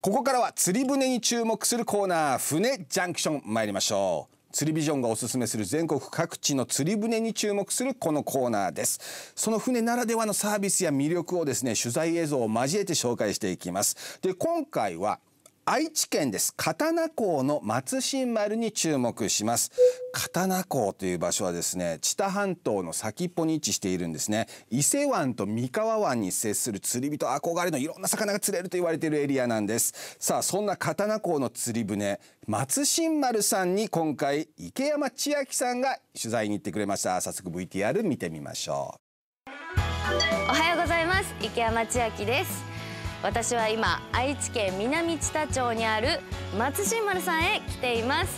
ここからは釣り船に注目するコーナー、船ジャンクション参りましょう。釣りビジョンがおすすめする全国各地の釣り船に注目するこのコーナーです。その船ならではのサービスや魅力をですね、取材映像を交えて紹介していきます。で、今回は愛知県です。刀名港の松新丸に注目します。刀名港という場所はですね、知多半島の先っぽに位置しているんですね。伊勢湾と三河湾に接する釣り人憧れのいろんな魚が釣れると言われているエリアなんです。さあ、そんな刀名港の釣り船、松新丸さんに今回池山千明さんが取材に行ってくれました。早速 VTR 見てみましょう。おはようございます。池山千明です。私は今愛知県南知多町にある松新丸さんへ来ています。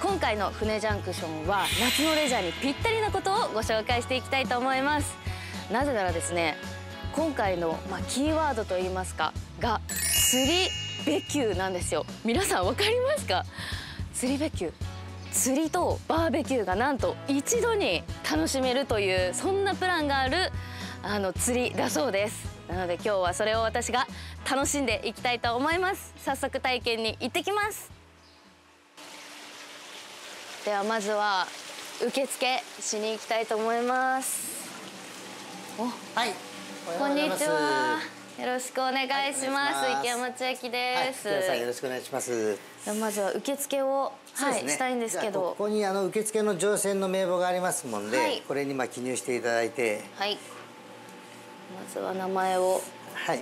今回の船ジャンクションは夏のレジャーにぴったりなことをご紹介していきたいと思います。なぜならですね、今回の、キーワードといいますかが釣りベキューなんですよ。皆さん分かりますか？釣りベキュー、釣りとバーベキューがなんと一度に楽しめるという、そんなプランがある釣りだそうです。なので今日はそれを私が楽しんでいきたいと思います。早速体験に行ってきます。ではまずは受付しに行きたいと思います。はい、こんにちは。よろしくお願いします。池山千明です。よろしくお願いします。まずは受付をしたいんですけど、ここに受付の乗船の名簿がありますもんで、これに記入していただいて、はい。まずは名前を、はい、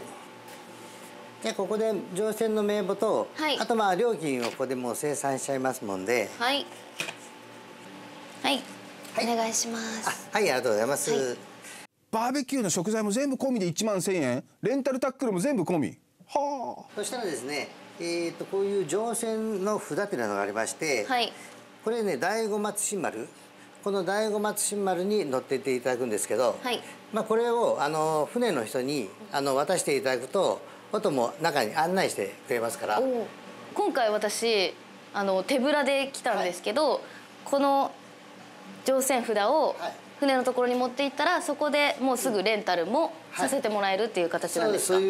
でここで乗船の名簿と、あと料金をここでもう精算しちゃいますもんで、お願いします。ありがとうございます。バーベキューの食材も全部込みで1万1000円、レンタルタックルも全部込み。そしたらですね、こういう乗船の札というのがありまして、これね、第五松新丸、この第五松新丸に乗っていっていただくんですけど、これを船の人に渡していただくと、音も中に案内してくれますから。今回私手ぶらで来たんですけど、この乗船札を船のところに持っていったら、そこでもうすぐレンタルもさせてもらえるっていう形なんですか？そう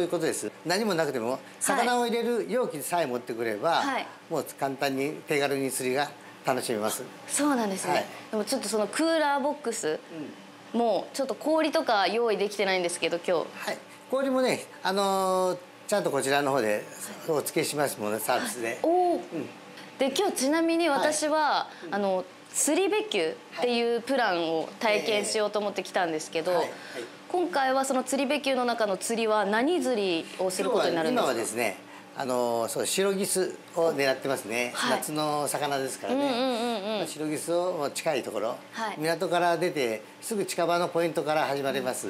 いうことです。何もなくても魚を入れる容器さえ持ってくれば、もう簡単に手軽に釣りが楽しめます。そうなんですね。でもちょっとそのクーラーボックス、もうちょっと氷とか用意できてないんですけど、今日。氷もね、ちゃんとこちらの方でお付けしますもんね、サービスで。で今日ちなみに私は釣りベキューっていうプランを体験しようと思って来たんですけど、今回はその釣りベキューの中の釣りは何釣りをすることになるんですか？今はですね、白ギスを狙ってますね。夏の魚ですからね。白ギスを近いところ、港から出てすぐ近場のポイントから始まります。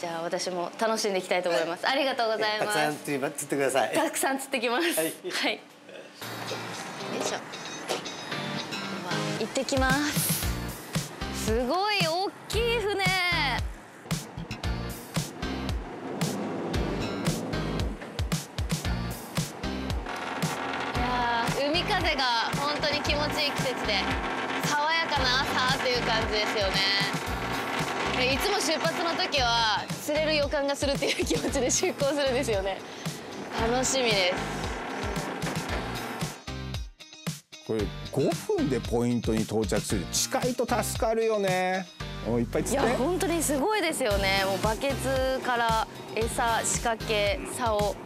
じゃあ私も楽しんでいきたいと思います。ありがとうございます。たくさん釣ってください。たくさん釣ってきます。はい。よいしょ。行ってきます。すごい大きい船。海風が本当に気持ちいい季節で、爽やかな朝という感じですよね。いつも出発の時は釣れる予感がするっていう気持ちで出航するんですよね。楽しみです。これ5分でポイントに到着する。近いと助かるよね。いっぱい釣って。いや本当にすごいですよね。もうバケツから餌、仕掛け、竿、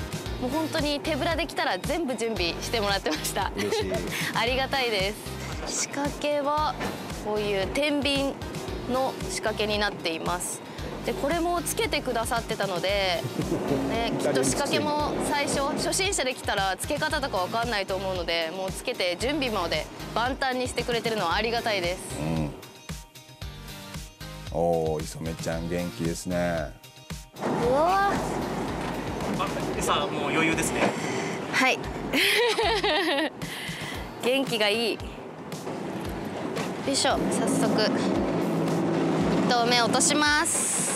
もう本当に手ぶらで来たら全部準備してもらってました。嬉しい。ありがたいです。仕掛けはこういう天秤の仕掛けになっています。でこれもつけてくださってたので、きっと仕掛けも最初初心者で来たらつけ方とかわかんないと思うので、もうつけて準備まで万端にしてくれてるのはありがたいです。磯目ちゃん元気ですね。うわー。餌もう余裕ですね。はい元気がいい。よいしょ。早速1投目落とします。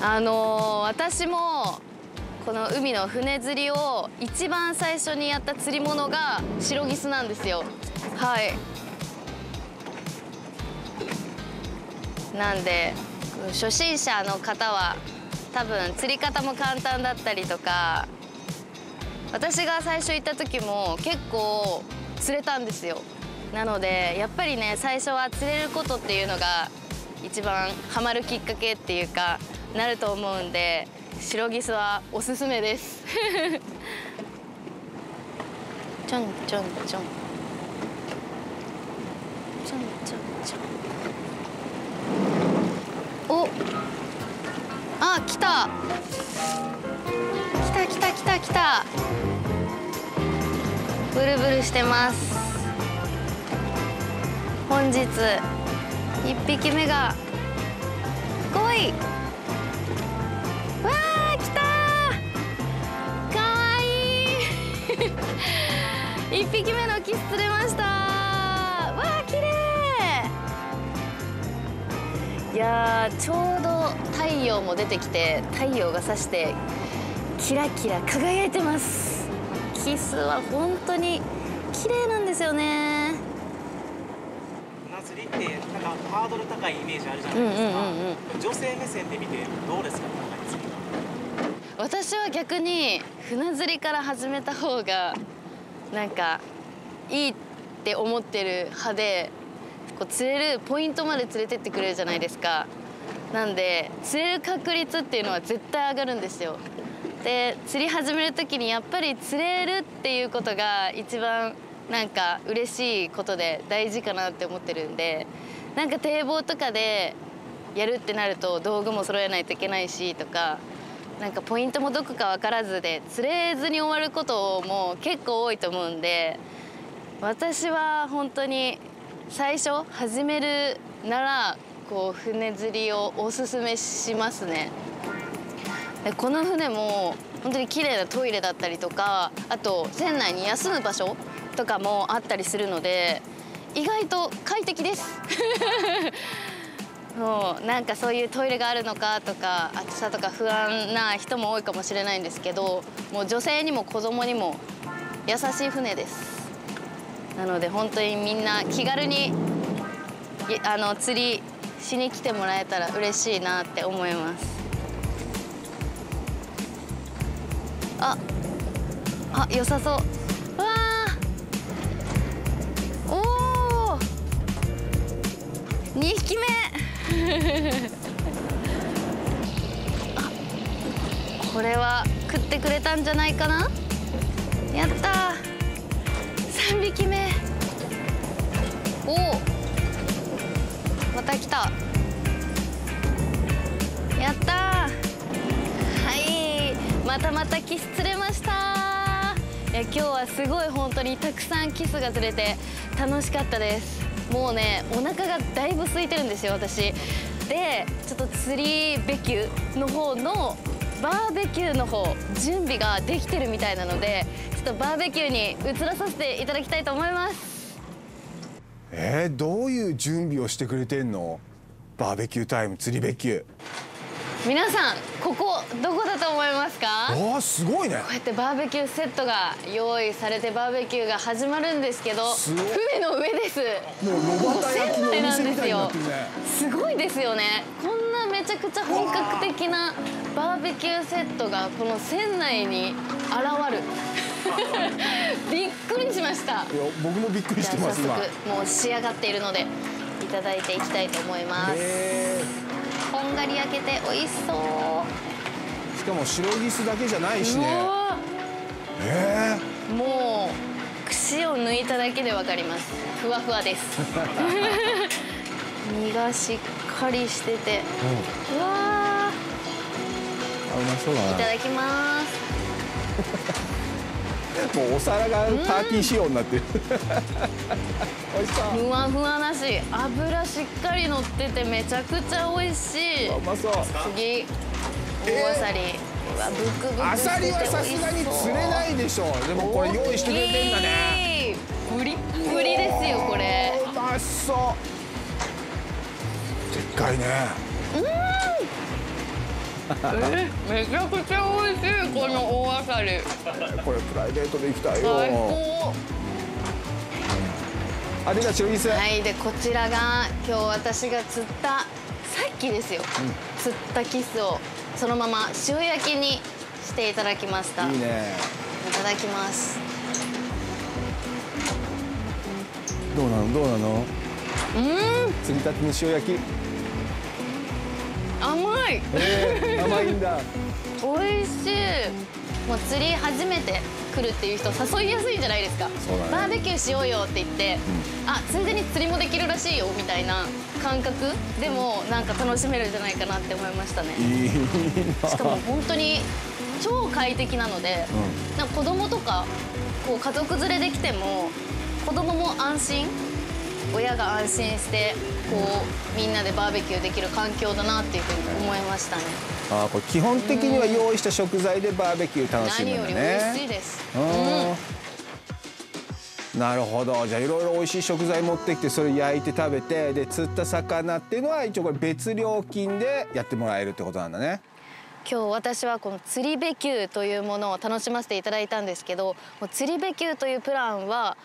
私もこの海の船釣りを一番最初にやった釣り物が白ギスなんですよ。なんで初心者の方は多分釣り方も簡単だったりとか、私が最初行った時も結構釣れたんですよ。なのでやっぱりね、最初は釣れることっていうのが一番ハマるきっかけっていうかなると思うんで、白ギスはおすすめですちょんちょんちょんちょんちょんちょん、お、あ、来た来た来た来た来た、ブルブルしてます。本日1匹目が来い、わー、来たー、かわいい1匹目のキス釣れました。わー、きれい。いやー、ちょうど太陽も出てきて、太陽がさしてキラキラ輝いてます。キスは本当に綺麗なんですよね。釣りってなんかハードル高いイメージあるじゃないですか。女性目線で見てどうですか？私は逆に船釣りから始めた方がなんかいいって思ってる派で、こう釣れるポイントまで連れてってくれるじゃないですか。なんで釣れる確率っていうのは絶対上がるんですよ。で釣り始める時にやっぱり釣れるっていうことが一番なんか嬉しいことで大事かなって思ってるんで、なんか堤防とかでやるってなると道具も揃えないといけないしとか、なんかポイントもどこか分からずで釣れずに終わることも結構多いと思うんで、私は本当に最初始めるならこう船釣りをおすすめしますね。でこの船も本当に綺麗なトイレだったりとか、あと船内に休む場所とかもあったりするので意外と快適ですもうなんかそういうトイレがあるのかとか暑さとか不安な人も多いかもしれないんですけど、もう女性にも子供にも優しい船です。なので本当にみんな気軽に釣りしに来てもらえたら嬉しいなって思います。あ、良さそう。2匹目あ、これは食ってくれたんじゃないかな。やった、3匹目。おお、また来た。やった、はい、またまたキス釣れました。いや、今日はすごい本当にたくさんキスが釣れて楽しかったです。もうね、お腹がだいぶ空いてるんですよ、私。で、ちょっと釣りベキューの方のバーベキューの方準備ができてるみたいなので、ちょっとバーベキューに移らさせていただきたいと思います。どういう準備をしてくれてんの？バーベキュータイム、釣りベキュー。皆さん、ここどこだと思いますか？すごいね。こうやってバーベキューセットが用意されてバーベキューが始まるんですけど、船の上です。もう船内なんですよ。すごいですよね。こんなめちゃくちゃ本格的なバーベキューセットがこの船内に現る。びっくりしました。いや、僕もびっくりしてます。早速もう仕上がっているのでいただいていきたいと思います。こんがり焼けて美味しそう。しかも白ギスだけじゃないしね。もう串を抜いただけで分かります。ふわふわです身がしっかりしてて、うわー、うまそうだな。いただきますもうお皿がターキー仕様になってる美味しそう。ふわふわだし、油しっかり乗っててめちゃくちゃ美味しい。うまそう。次、大あさり。あさりはさすがに釣れないでしょ。でもこれ用意してくれてんだね。ブリッブリですよこれ。うまそう。でっかいね。めちゃくちゃ美味しいこの大あさり。これプライベートで行きたいよ。最高。あれが白ギス。はい、でこちらが今日私が釣った、さっきですよ、釣ったキスをそのまま塩焼きにしていただきました。いいね。いただきます。どうなの？どうなの？釣りたての塩焼き。甘い。甘いんだ。美味しい。もう釣り初めて来るっていう人誘いやすいんじゃないですか。そうだね、バーベキューしようよって言って、あ、ついでに釣りもできるらしいよみたいな感覚でもなんか楽しめるんじゃないかなって思いましたね。しかも本当に超快適なので、なんか子供とかこう家族連れで来ても子供も安心。親が安心してこうみんなでバーベキューできる環境だなっていうふうに思いましたね。ああ、これ基本的には用意した食材でバーベキュー楽しむんだね。何より美味しいです。なるほど。じゃあいろいろ美味しい食材持ってきてそれ焼いて食べてで釣った魚っていうのは一応これ別料金でやってもらえるってことなんだね。今日私はこの釣りベキューというものを楽しませていただいたんですけど、釣りベキューというプランは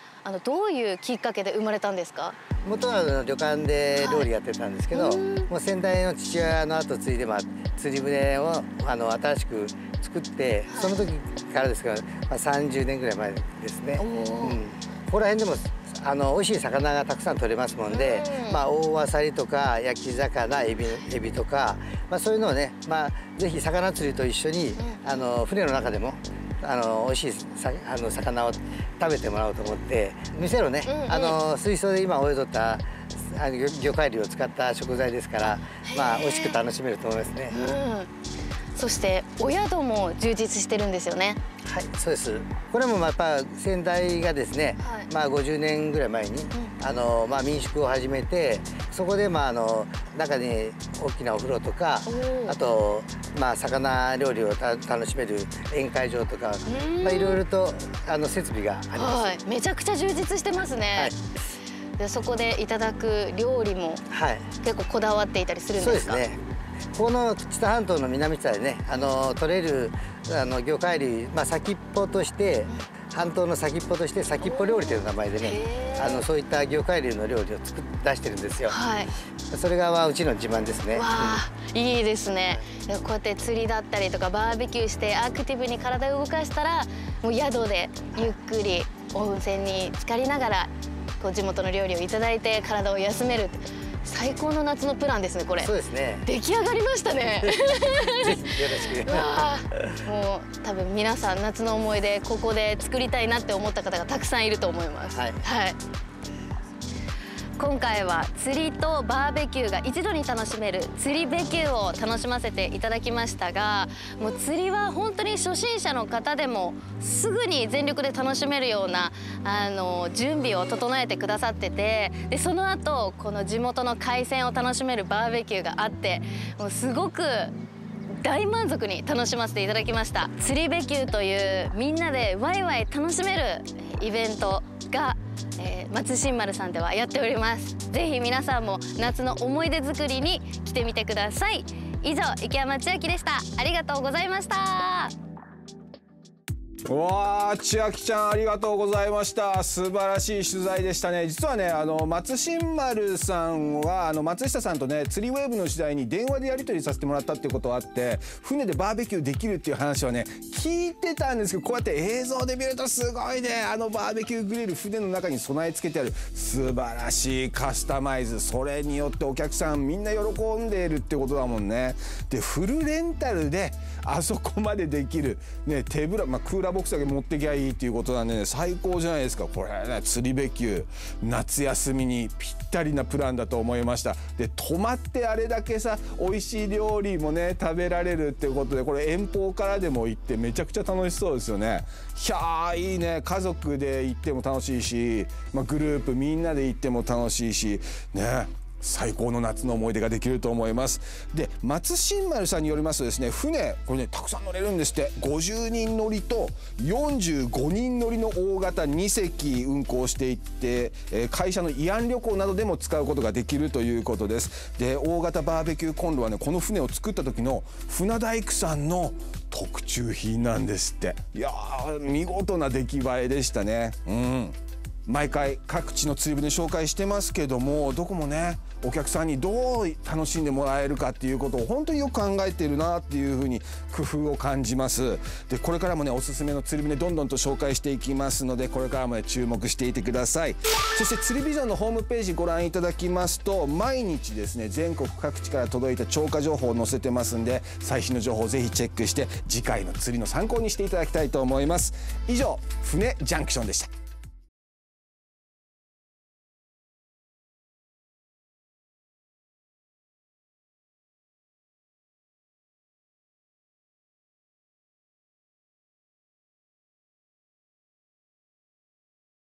どういうきっかけで生まれたんですか？元は旅館で料理やってたんですけど、もう先代の父親の後継いで、釣り船を新しく作って、はい、その時からですから、30年ぐらい前ですね。ここら辺でも美味しい魚がたくさん取れますもんで、大あさりとか焼き魚、エビとか、そういうのをね、ぜひ魚釣りと一緒に船の中でも美味しい魚を食べてもらおうと思って店のね水槽で今泳いどった魚介類を使った食材ですから、美味しく楽しめると思いますね。そしてお宿も充実してるんですよね。はい、そうです。これもやっぱ先代がですね、50年ぐらい前に民宿を始めて、そこで中に大きなお風呂とか、あと魚料理を楽しめる宴会場とか、いろいろと設備があります。はい、めちゃくちゃ充実してますね。はい、でそこでいただく料理も結構こだわっていたりするんですか？そうですね。この知多半島の南知多でね、取れる魚介類、先っぽとして半島の先っぽとして先っぽ料理という名前でね、そういった魚介類の料理を出してるんですよ。はい、それがうちの自慢ですね。わあ、いいですね。こうやって釣りだったりとかバーベキューしてアクティブに体を動かしたら、もう宿でゆっくり温泉に浸かりながら地元の料理をいただいて体を休める、最高の夏のプランですね。これそうですね。出来上がりましたね。ぜひよろしく。もう多分皆さん夏の思い出ここで作りたいなって思った方がたくさんいると思います。はい、はい、今回は釣りとバーベキューが一度に楽しめる釣りベキューを楽しませていただきましたが、もう釣りは本当に初心者の方でもすぐに全力で楽しめるような準備を整えてくださってて、でその後この地元の海鮮を楽しめるバーベキューがあって、もうすごく大満足に楽しませていただきました。釣りベキューというみんなでワイワイ楽しめるイベントが松新丸さんではやっております。ぜひ皆さんも夏の思い出作りに来てみてください。以上、池山千晶でした。ありがとうございました。わー、千晶ちゃんありがとうございました。素晴らしい取材でしたね。実はね、松新丸さんは松下さんとね、釣りウェーブの時代に電話でやり取りさせてもらったっていうことがあって、船でバーベキューできるっていう話はね聞いてたんですけど、こうやって映像で見るとすごいね、バーベキューグリル、船の中に備え付けてある素晴らしいカスタマイズ、それによってお客さんみんな喜んでいるってことだもんね。でフルレンタルであそこまでできる、ね、手ぶら、クーラーボックスだけ持ってきゃいいっていうことなんでね、最高じゃないですか。これね、釣りベキュー夏休みにぴったりなプランだと思いました。で泊まってあれだけさ美味しい料理もね食べられるっていうことで、これ遠方からでも行ってめちゃくちゃ楽しそうですよね。いやー、いいね。家族で行っても楽しいし、グループみんなで行っても楽しいしね、最高の夏の思い出ができると思います。で松新丸さんによりますとですね、船これねたくさん乗れるんですって。50人乗りと45人乗りの大型2隻運航していって、会社の慰安旅行などでも使うことができるということです。で大型バーベキューコンロはね、この船を作った時の船大工さんの特注品なんですって。いやー、見事な出来栄えでしたね。毎回各地の釣り船紹介してますけども、どこもねお客さんにどう楽しんでもらえるかっていうことを本当によく考えてるなっていうふうに工夫を感じます。でこれからもねおすすめの釣り船どんどんと紹介していきますので、これからもね注目していてください。そして釣りビジョンのホームページご覧いただきますと、毎日ですね全国各地から届いた釣果情報を載せてますんで、最新の情報をぜひチェックして次回の釣りの参考にしていただきたいと思います。以上、船ジャンクションでした。